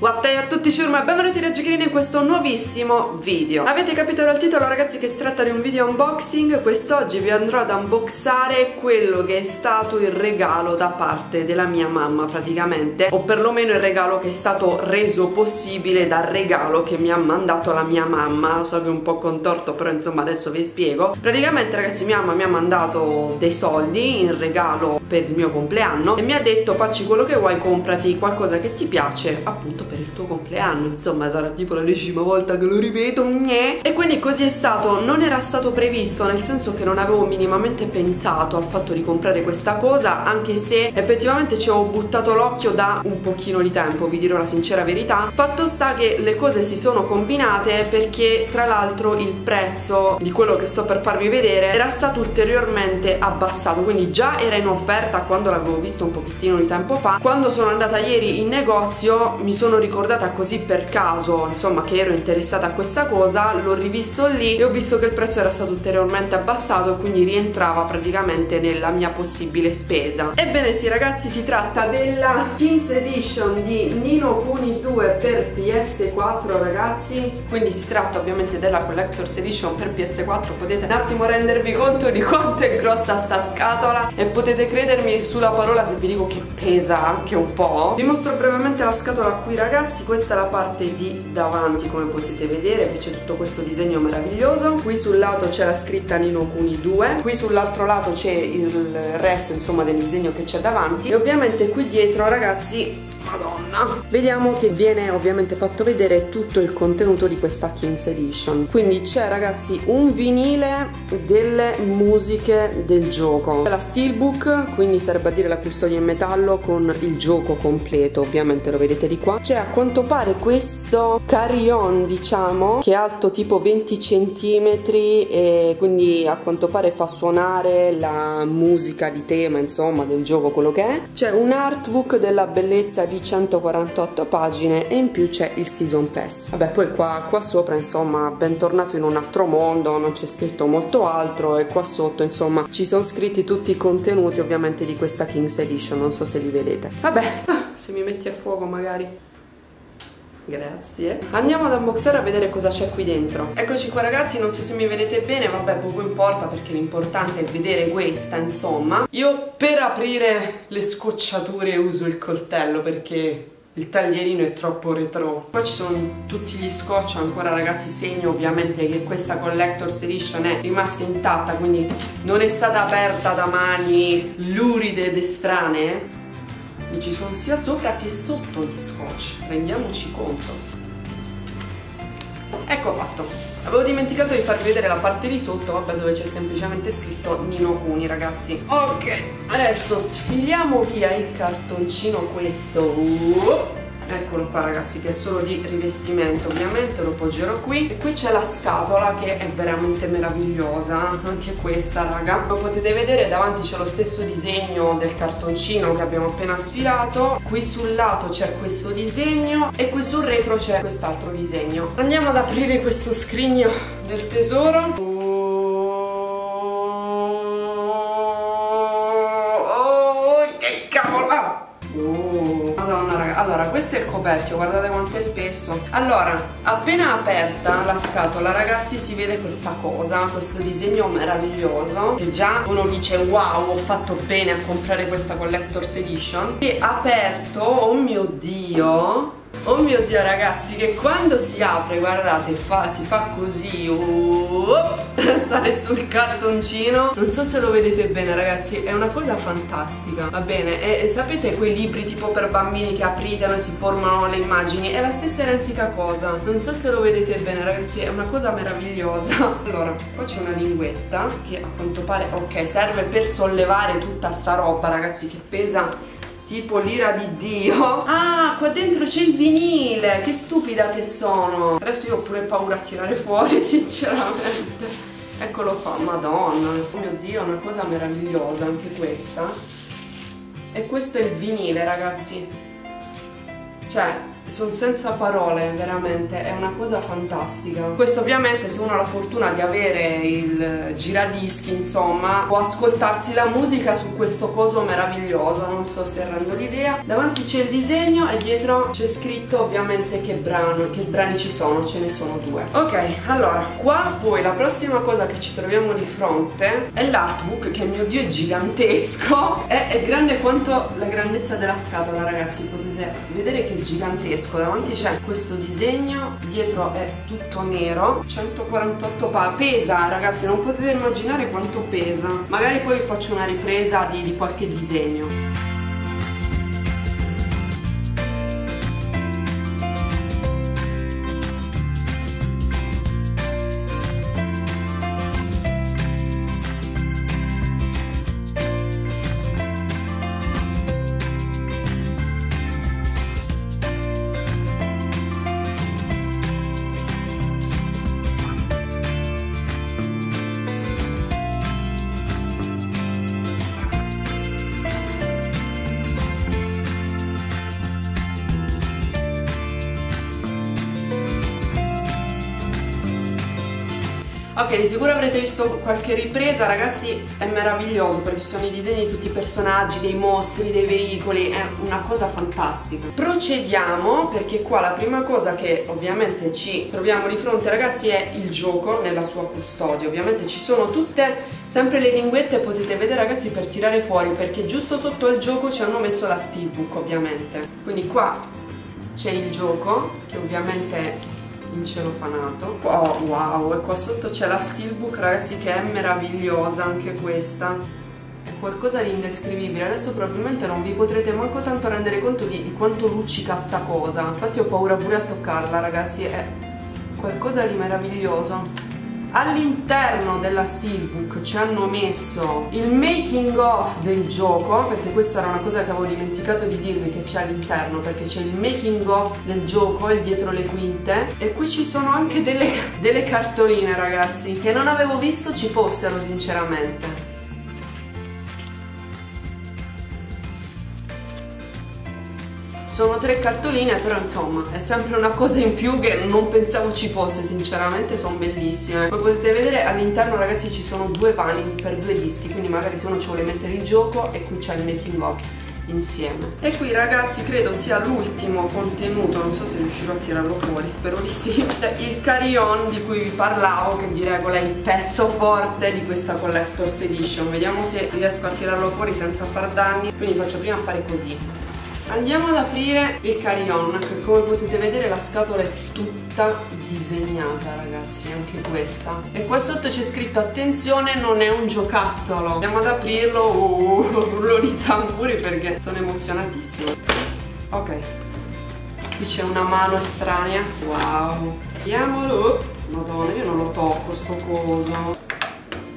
What day a tutti ciurma, benvenuti da Giocherino in questo nuovissimo video. Avete capito dal titolo ragazzi che si tratta di un video unboxing. Quest'oggi vi andrò ad unboxare quello che è stato il regalo da parte della mia mamma praticamente, o perlomeno il regalo che è stato reso possibile dal regalo che mi ha mandato la mia mamma. So che è un po' contorto, però insomma adesso vi spiego. Praticamente ragazzi mia mamma mi ha mandato dei soldi in regalo per il mio compleanno e mi ha detto facci quello che vuoi, comprati qualcosa che ti piace appunto per il tuo compleanno, insomma sarà tipo la 10ª volta che lo ripeto, gnè. E quindi così è stato, non era stato previsto, nel senso che non avevo minimamente pensato al fatto di comprare questa cosa, anche se effettivamente ci ho buttato l'occhio da un pochino di tempo, vi dirò la sincera verità. Fatto sta che le cose si sono combinate, perché tra l'altro il prezzo di quello che sto per farvi vedere era stato ulteriormente abbassato, quindi già era in offerta quando l'avevo visto un pochettino di tempo fa. Quando sono andata ieri in negozio mi sono ricordata così per caso insomma che ero interessata a questa cosa, l'ho rivisto lì e ho visto che il prezzo era stato ulteriormente abbassato, quindi rientrava praticamente nella mia possibile spesa. Ebbene sì ragazzi, si tratta della King's Edition di Ni no Kuni II per PS4 ragazzi, quindi si tratta ovviamente della Collector's Edition per PS4. Potete un attimo rendervi conto di quanto è grossa sta scatola e potete credermi sulla parola se vi dico che pesa anche un po'. Vi mostro brevemente la scatola qui ragazzi. Questa è la parte di davanti, come potete vedere che c'è tutto questo disegno meraviglioso. Qui sul lato c'è la scritta Ni no Kuni II, qui sull'altro lato c'è il resto insomma del disegno che c'è davanti e ovviamente qui dietro ragazzi, madonna, vediamo che viene ovviamente fatto vedere tutto il contenuto di questa King's Edition. Quindi c'è ragazzi un vinile delle musiche del gioco, la steelbook, quindi serve a dire la custodia in metallo con il gioco completo, ovviamente lo vedete di qua. C'è a quanto pare questo carillon diciamo, che è alto tipo 20 centimetri, e quindi a quanto pare fa suonare la musica di tema insomma del gioco, quello che è. C'è un artbook della bellezza di 148 pagine e in più c'è il Season Pass. Vabbè, poi qua sopra insomma bentornato in un altro mondo, non c'è scritto molto altro, e qua sotto insomma ci sono scritti tutti i contenuti ovviamente di questa King's Edition, non so se li vedete. Vabbè, se mi metti a fuoco magari. Grazie. Andiamo ad unboxare a vedere cosa c'è qui dentro. Eccoci qua ragazzi, non so se mi vedete bene, vabbè poco importa perché l'importante è vedere questa insomma. Io per aprire le scocciature uso il coltello perché il taglierino è troppo retro. Qua ci sono tutti gli scotch ancora ragazzi, segno ovviamente che questa Collector's Edition è rimasta intatta, quindi non è stata aperta da mani luride ed estranee. E ci sono sia sopra che sotto di scotch, rendiamoci conto. Ecco fatto, avevo dimenticato di farvi vedere la parte di sotto, vabbè, dove c'è semplicemente scritto Ni no Kuni ragazzi. Ok, adesso sfiliamo via il cartoncino questo, eccolo qua ragazzi, che è solo di rivestimento ovviamente, lo poggerò qui. E qui c'è la scatola che è veramente meravigliosa, anche questa raga, come potete vedere davanti c'è lo stesso disegno del cartoncino che abbiamo appena sfilato, qui sul lato c'è questo disegno e qui sul retro c'è quest'altro disegno. Andiamo ad aprire questo scrigno del tesoro. Allora, questo è il coperchio, guardate quanto è spesso. Allora, appena aperta la scatola ragazzi si vede questa cosa, questo disegno meraviglioso, che già uno dice wow, ho fatto bene a comprare questa Collector's Edition. E aperto, oh mio dio ragazzi, che quando si apre, guardate, si fa così, sale sul cartoncino, non so se lo vedete bene ragazzi, è una cosa fantastica. Va bene, e sapete quei libri tipo per bambini che aprite e si formano le immagini, è la stessa identica cosa, non so se lo vedete bene ragazzi, è una cosa meravigliosa. Allora, qua c'è una linguetta che a quanto pare, ok, serve per sollevare tutta sta roba ragazzi, che pesa tipo l'ira di Dio. Ah, qua dentro c'è il vinile, che stupida che sono. Adesso io ho pure paura a tirare fuori sinceramente. Eccolo qua, madonna, oh mio dio, una cosa meravigliosa anche questa. E questo è il vinile ragazzi, cioè sono senza parole, veramente è una cosa fantastica. Questo ovviamente se uno ha la fortuna di avere il giradischi, insomma, può ascoltarsi la musica su questo coso meraviglioso, non sto serrando l'idea. Davanti c'è il disegno e dietro c'è scritto ovviamente che brani ci sono, ce ne sono due. Ok, allora qua poi la prossima cosa che ci troviamo di fronte è l'artbook, che mio dio è gigantesco, è grande quanto la grandezza della scatola, ragazzi, potete vedere che è gigantesco. Davanti c'è questo disegno, dietro è tutto nero, 148 pagine, pesa, ragazzi, non potete immaginare quanto pesa. Magari poi vi faccio una ripresa di qualche disegno. Ok, di sicuro avrete visto qualche ripresa, ragazzi, è meraviglioso perché sono i disegni di tutti i personaggi, dei mostri, dei veicoli, è una cosa fantastica. Procediamo, perché qua la prima cosa che ovviamente ci troviamo di fronte, ragazzi, è il gioco nella sua custodia. Ovviamente ci sono tutte sempre le linguette, potete vedere, ragazzi, per tirare fuori, perché giusto sotto il gioco ci hanno messo la steelbook, ovviamente. Quindi qua c'è il gioco, che ovviamente è in celofanato. Oh wow, e qua sotto c'è la steelbook, ragazzi, che è meravigliosa anche questa, è qualcosa di indescrivibile. Adesso probabilmente non vi potrete manco tanto rendere conto di quanto luccica sta cosa, infatti ho paura pure a toccarla, ragazzi, è qualcosa di meraviglioso. All'interno della steelbook ci hanno messo il making of del gioco, perché questa era una cosa che avevo dimenticato di dirvi che c'è all'interno, perché c'è il making of del gioco, il dietro le quinte, e qui ci sono anche delle cartoline, ragazzi, che non avevo visto ci fossero, sinceramente. Sono tre cartoline, però insomma è sempre una cosa in più che non pensavo ci fosse, sinceramente. Sono bellissime. Come potete vedere all'interno, ragazzi, ci sono due vani per due dischi, quindi magari se uno ci vuole mettere il gioco, e qui c'è il making of insieme. E qui, ragazzi, credo sia l'ultimo contenuto, non so se riuscirò a tirarlo fuori, spero di sì, il carillon di cui vi parlavo, che di regola è il pezzo forte di questa Collector's Edition. Vediamo se riesco a tirarlo fuori senza far danni, quindi faccio prima fare così. Andiamo ad aprire il carillon, che come potete vedere la scatola è tutta disegnata, ragazzi, anche questa. E qua sotto c'è scritto, attenzione, non è un giocattolo. Andiamo ad aprirlo, rullo di tamburi, perché sono emozionatissima. Ok, qui c'è una mano estranea, wow. Vediamolo, madonna, io non lo tocco sto coso.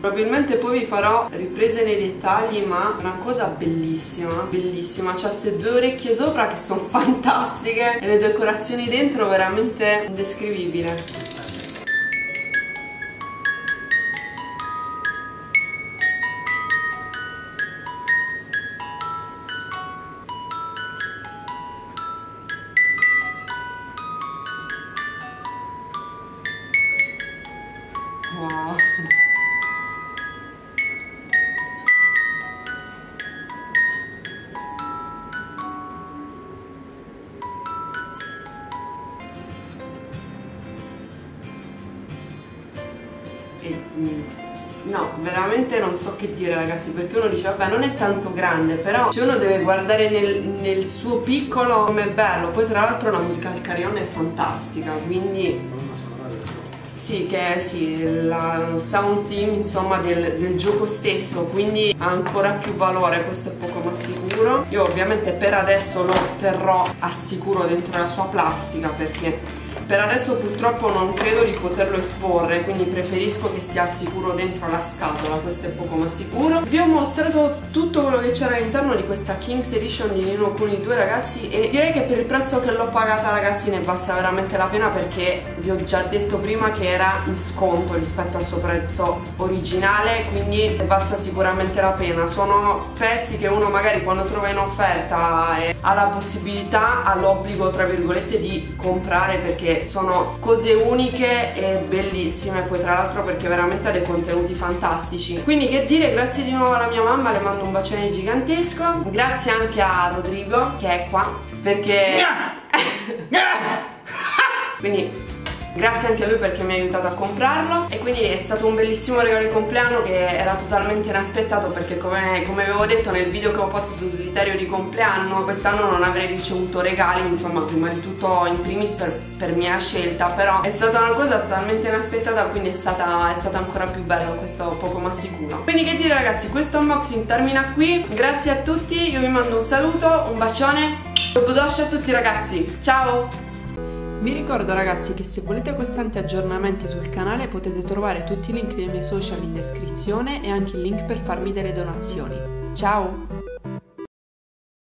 Probabilmente poi vi farò riprese nei dettagli, ma è una cosa bellissima, bellissima. C'ha queste due orecchie sopra che sono fantastiche, e le decorazioni dentro veramente indescrivibile. Wow. No, veramente non so che dire, ragazzi, perché uno dice vabbè non è tanto grande, però se uno deve guardare nel suo piccolo com'è bello. Poi tra l'altro la musica del carillon è fantastica, quindi sì, che è sì, la sound team, insomma, del gioco stesso, quindi ha ancora più valore, questo è poco ma sicuro. Io ovviamente per adesso lo terrò al sicuro dentro la sua plastica, perché Per adesso purtroppo non credo di poterlo esporre, quindi preferisco che stia al sicuro dentro la scatola, questo è poco ma sicuro. Vi ho mostrato tutto quello che c'era all'interno di questa King's Edition di Ni no Kuni II, ragazzi, e direi che per il prezzo che l'ho pagata, ragazzi, ne valsa veramente la pena, perché vi ho già detto prima che era in sconto rispetto al suo prezzo originale, quindi ne valsa sicuramente la pena. Sono pezzi che uno magari quando trova in offerta e ha la possibilità, ha l'obbligo tra virgolette di comprare, perché sono cose uniche e bellissime, poi tra l'altro perché veramente ha dei contenuti fantastici. Quindi che dire, grazie di nuovo alla mia mamma, le mando un bacione gigantesco. Grazie anche a Rodrigo che è qua, perché quindi grazie anche a lui perché mi ha aiutato a comprarlo, e quindi è stato un bellissimo regalo di compleanno che era totalmente inaspettato, perché come avevo detto nel video che ho fatto sul solitario di compleanno, quest'anno non avrei ricevuto regali, insomma, prima di tutto in primis per mia scelta, però è stata una cosa totalmente inaspettata, quindi è stata ancora più bella, questo poco ma sicuro. Quindi che dire, ragazzi, questo unboxing termina qui, grazie a tutti, io vi mando un saluto, un bacione, dopodosh a tutti, ragazzi, ciao! Vi ricordo, ragazzi, che se volete costanti aggiornamenti sul canale potete trovare tutti i link dei miei social in descrizione e anche il link per farmi delle donazioni. Ciao!